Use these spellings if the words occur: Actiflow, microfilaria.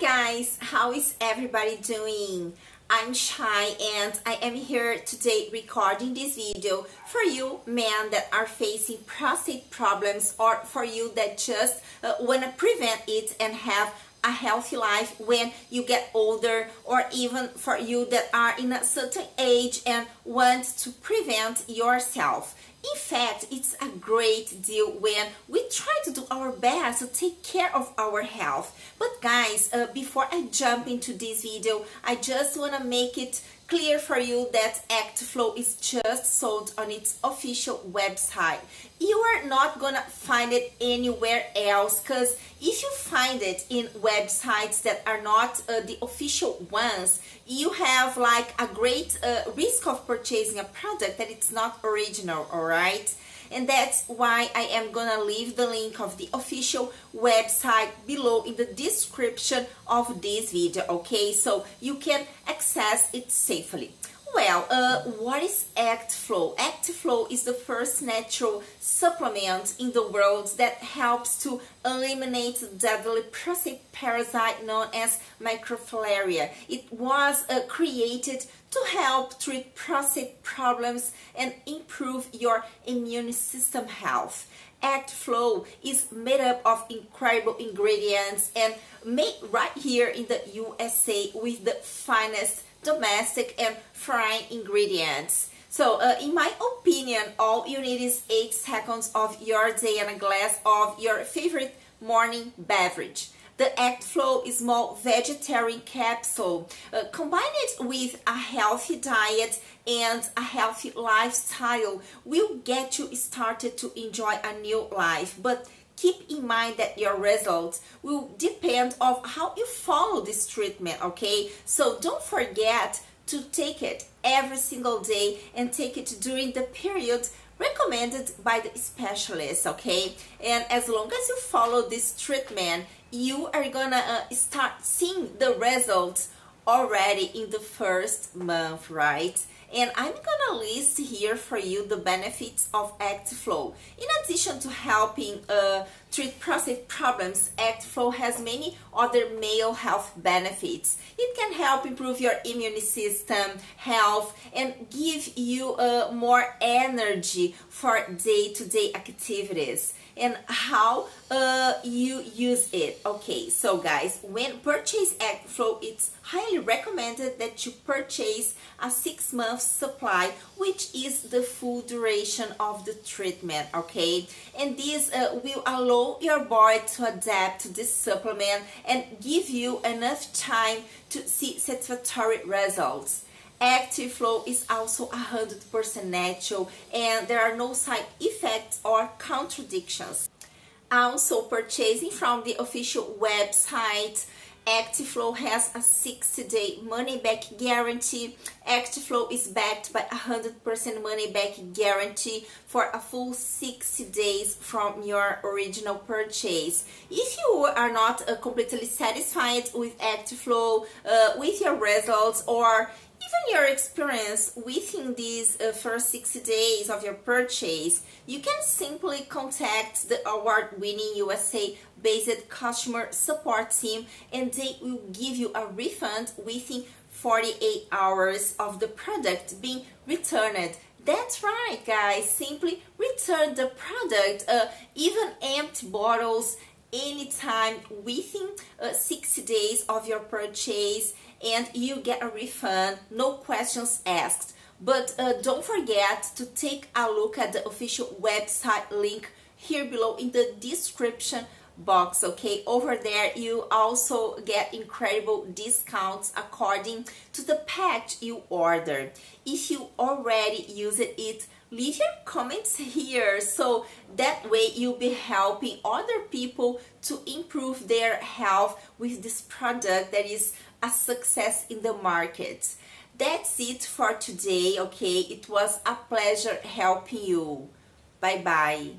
guys, how is everybody doing? I'm Shai and I am here today recording this video for you men that are facing prostate problems, or for you that just want to prevent it and have a healthy life when you get older, or even for you that are in a certain age and want to prevent yourself. In fact, it's a great deal when we try to do our best to take care of our health. But guys, before I jump into this video, I just want to make it clear for you that Actiflow is just sold on its official website. You are not gonna find it anywhere else, because if you find it in websites that are not the official ones, you have like a great risk of purchasing a product that it's not original, alright? And that's why I am gonna leave the link of the official website below in the description of this video, okay? So you can access it safely. Well, what is Actiflow? Actiflow is the first natural supplement in the world that helps to eliminate the deadly prostate parasite known as microfilaria. It was created to help treat prostate problems and improve your immune system health. Actiflow is made up of incredible ingredients and made right here in the USA with the finest domestic and foreign ingredients. So in my opinion, all you need is 8 seconds of your day and a glass of your favorite morning beverage. The Actiflow small vegetarian capsule, combined with a healthy diet and a healthy lifestyle, will get you started to enjoy a new life. But keep in mind that your results will depend on how you follow this treatment, okay? So don't forget to take it every single day and take it during the period recommended by the specialist, okay? And as long as you follow this treatment, you are gonna start seeing the results already in the first month, right? And I'm gonna list here for you the benefits of Actiflow. In addition to helping treat prostate problems, Actiflow has many other male health benefits. It can help improve your immune system, health, and give you more energy for day-to-day activities. And how you use it. Okay, so guys, when purchase Actiflow, it's highly recommended that you purchase a 6-month supply, which is the full duration of the treatment, okay? And this will allow your body to adapt to this supplement and give you enough time to see satisfactory results. Actiflow is also 100% natural and there are no side effects or contradictions. Also, purchasing from the official website, Actiflow has a 60-day money-back guarantee. Actiflow is backed by 100% money-back guarantee for a full 60 days from your original purchase. If you are not completely satisfied with Actiflow, with your results, or even your experience within these first 60 days of your purchase, you can simply contact the award-winning USA-based customer support team and they will give you a refund within 48 hours of the product being returned. That's right, guys, simply return the product, even empty bottles, anytime within 60 days of your purchase, and you get a refund, no questions asked. But don't forget to take a look at the official website link here below in the description box, okay? Over there you also get incredible discounts according to the pack you ordered. If you already used it, leave your comments here, so that way you'll be helping other people to improve their health with this product that is a success in the market. That's it for today, okay? It was a pleasure helping you. Bye bye.